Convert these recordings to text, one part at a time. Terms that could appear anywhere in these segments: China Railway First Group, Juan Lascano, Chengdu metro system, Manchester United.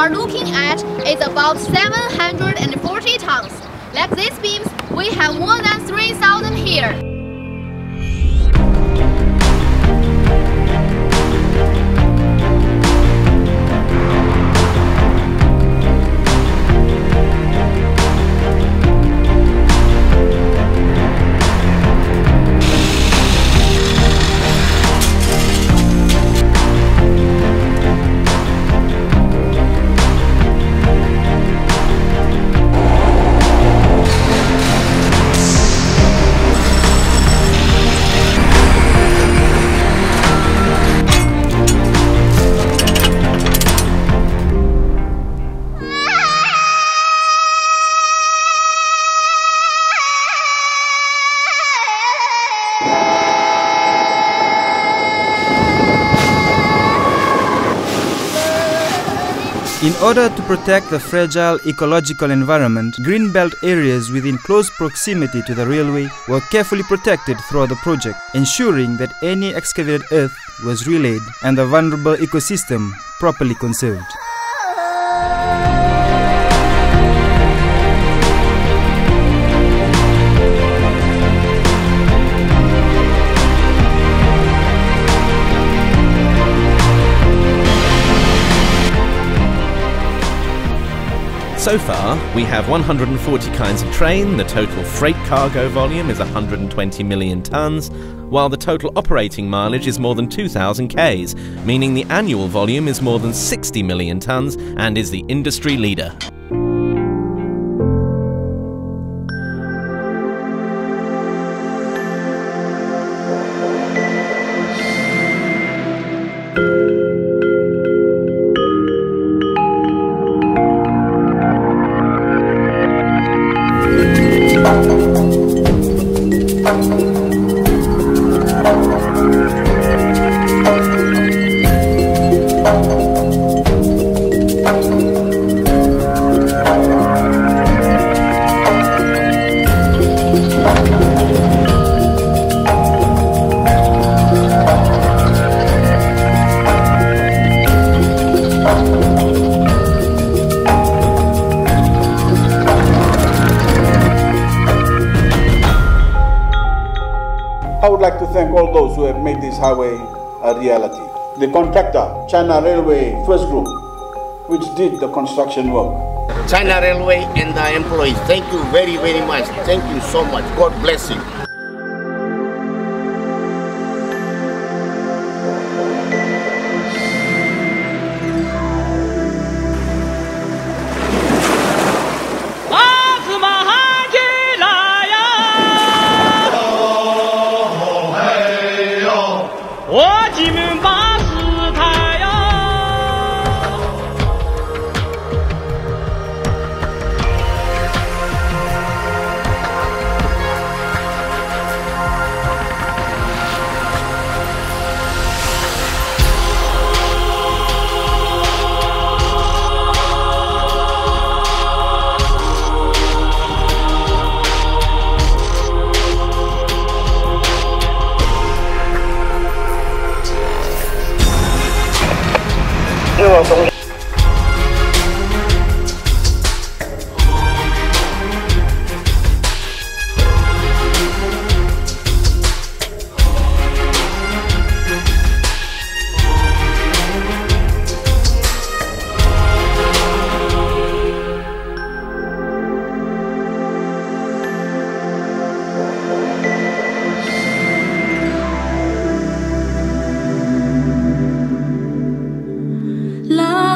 are looking at is about 740 tons. Like these beams, we have more than 3,000 here. In order to protect the fragile ecological environment, green belt areas within close proximity to the railway were carefully protected throughout the project, ensuring that any excavated earth was relaid and the vulnerable ecosystem properly conserved. So far, we have 140 kinds of train, the total freight cargo volume is 120 million tonnes, while the total operating mileage is more than 2,000 Ks, meaning the annual volume is more than 60 million tonnes and is the industry leader. I would like to thank all those who have made this highway a reality. The contractor, China Railway First Group, which did the construction work. China Railway and the employees, thank you very, very much. Thank you so much. God bless you. Love.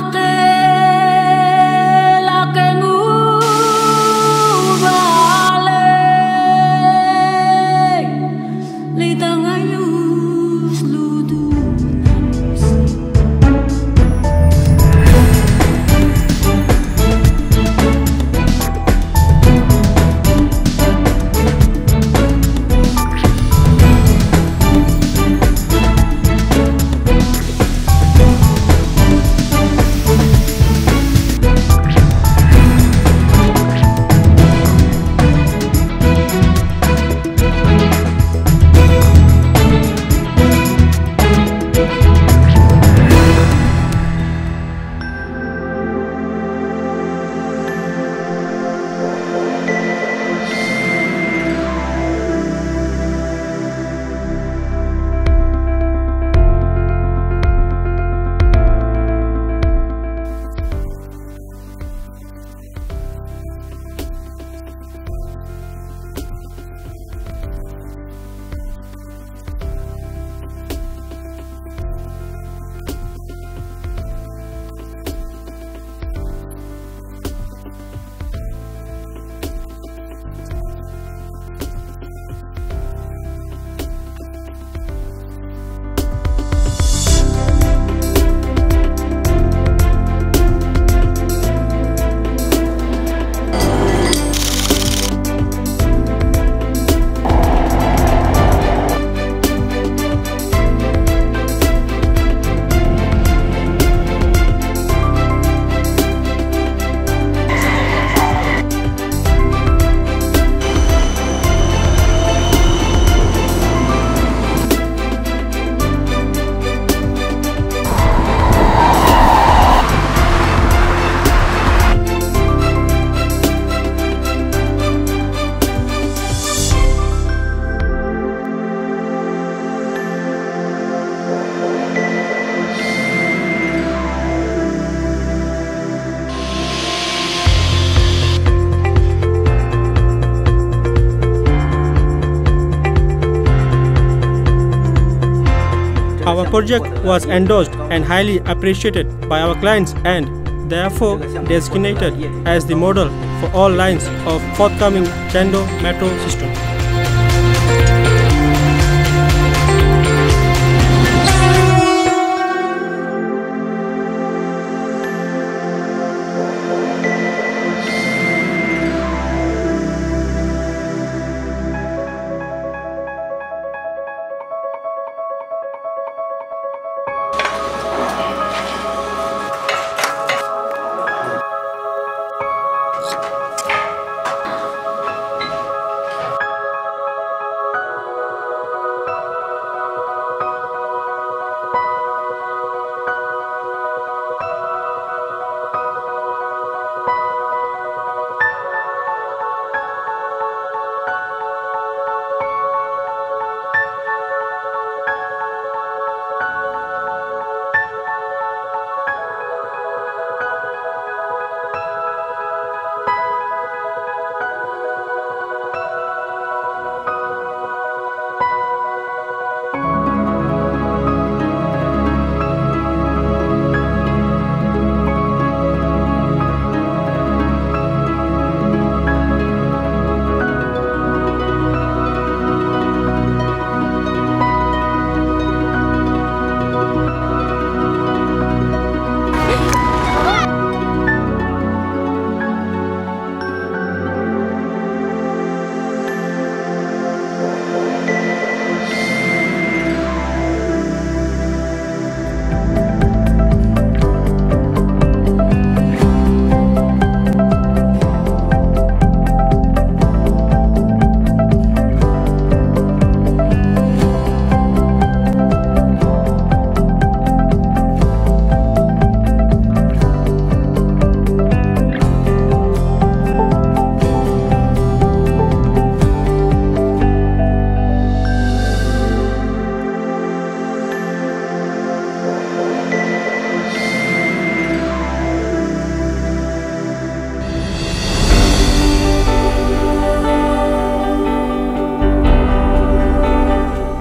project was endorsed and highly appreciated by our clients and therefore designated as the model for all lines of forthcoming Chengdu metro system.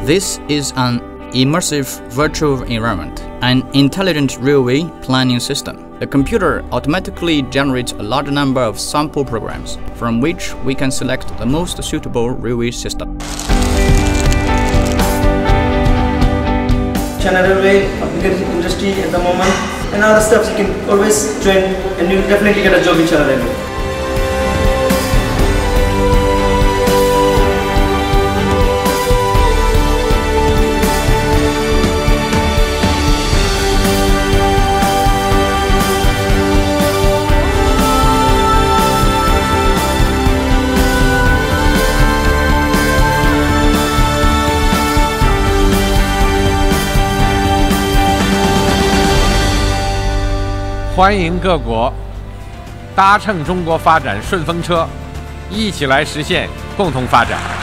This is an immersive virtual environment, an intelligent railway planning system. The computer automatically generates a large number of sample programs, from which we can select the most suitable railway system. China Railway application industry at the moment, and other stuff you can always train, and you will definitely get a job in China Railway.欢迎各国搭乘中国发展顺风车，一起来实现共同发展。